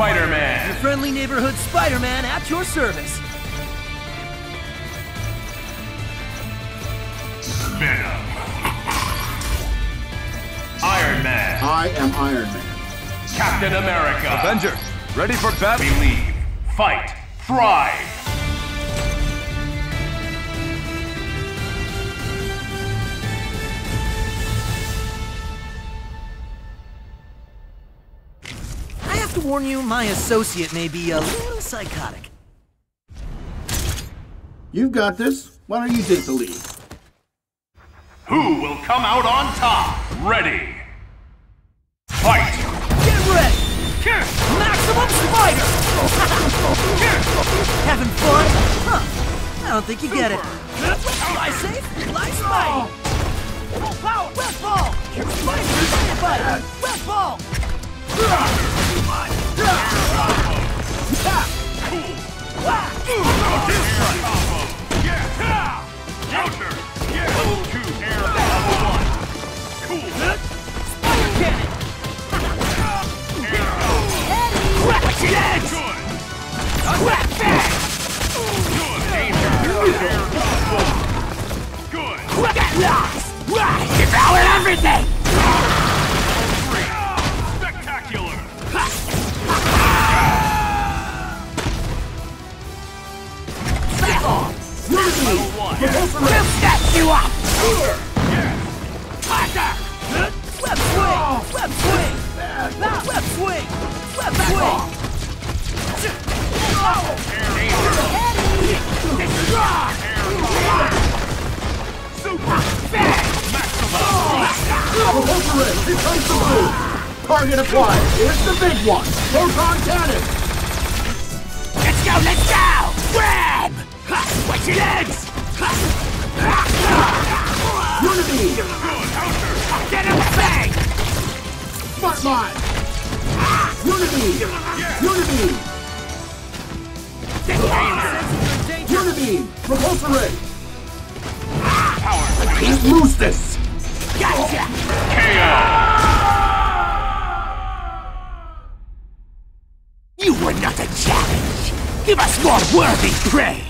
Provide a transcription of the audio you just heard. Spider-Man! Your friendly neighborhood Spider-Man at your service! Spin up. Iron Man! I am Iron Man. Captain America! Avengers! Ready for battle? Believe, fight, thrive! To warn you, my associate may be a little psychotic. You've got this. Why don't you take the lead? Who will come out on top? Ready? Fight! Get ready! Here. Maximum Spider! Here. Having fun? Huh. I don't think you Super. Get it. Fly safe, fly Spider! Full power! Westfall! Spider! Westfall! Devoured everything! We'll set you up! Attack! Web swing! Web swing! Web swing! Web swing! Super! Repulsor Ray, replace the move! Target acquired! It's the big one! Proton Cannon! Let's go! Let's go! Grab! Watch your legs! Unibeam! Get him bang! Smart mine! Unibeam! Unibeam! Unibeam! Repulsor Ray! I can't lose this! Gotcha! KO! You were not a challenge! Give us more worthy prey!